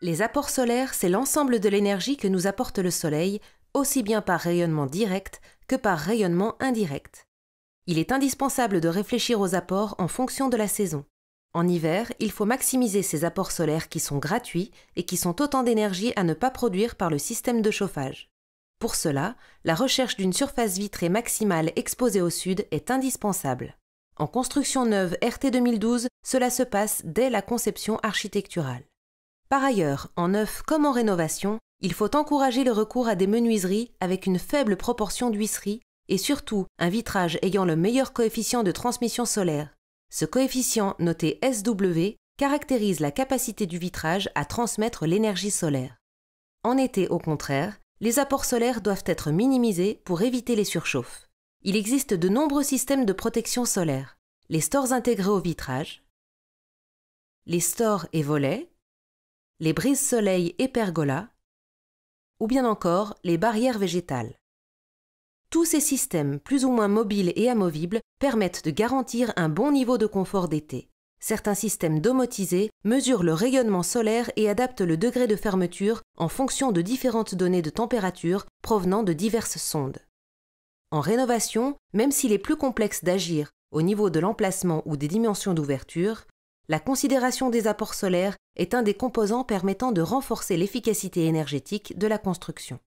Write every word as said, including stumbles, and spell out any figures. Les apports solaires, c'est l'ensemble de l'énergie que nous apporte le Soleil, aussi bien par rayonnement direct que par rayonnement indirect. Il est indispensable de réfléchir aux apports en fonction de la saison. En hiver, il faut maximiser ces apports solaires qui sont gratuits et qui sont autant d'énergie à ne pas produire par le système de chauffage. Pour cela, la recherche d'une surface vitrée maximale exposée au sud est indispensable. En construction neuve R T deux mille douze, cela se passe dès la conception architecturale. Par ailleurs, en neuf comme en rénovation, il faut encourager le recours à des menuiseries avec une faible proportion d'huisseries et surtout un vitrage ayant le meilleur coefficient de transmission solaire. Ce coefficient, noté S W, caractérise la capacité du vitrage à transmettre l'énergie solaire. En été, au contraire, les apports solaires doivent être minimisés pour éviter les surchauffes. Il existe de nombreux systèmes de protection solaire. Les stores intégrés au vitrage, les stores et volets, les brises-soleil et pergolas, ou bien encore les barrières végétales. Tous ces systèmes, plus ou moins mobiles et amovibles, permettent de garantir un bon niveau de confort d'été. Certains systèmes domotisés mesurent le rayonnement solaire et adaptent le degré de fermeture en fonction de différentes données de température provenant de diverses sondes. En rénovation, même s'il est plus complexe d'agir au niveau de l'emplacement ou des dimensions d'ouverture, la considération des apports solaires est un des composants permettant de renforcer l'efficacité énergétique de la construction.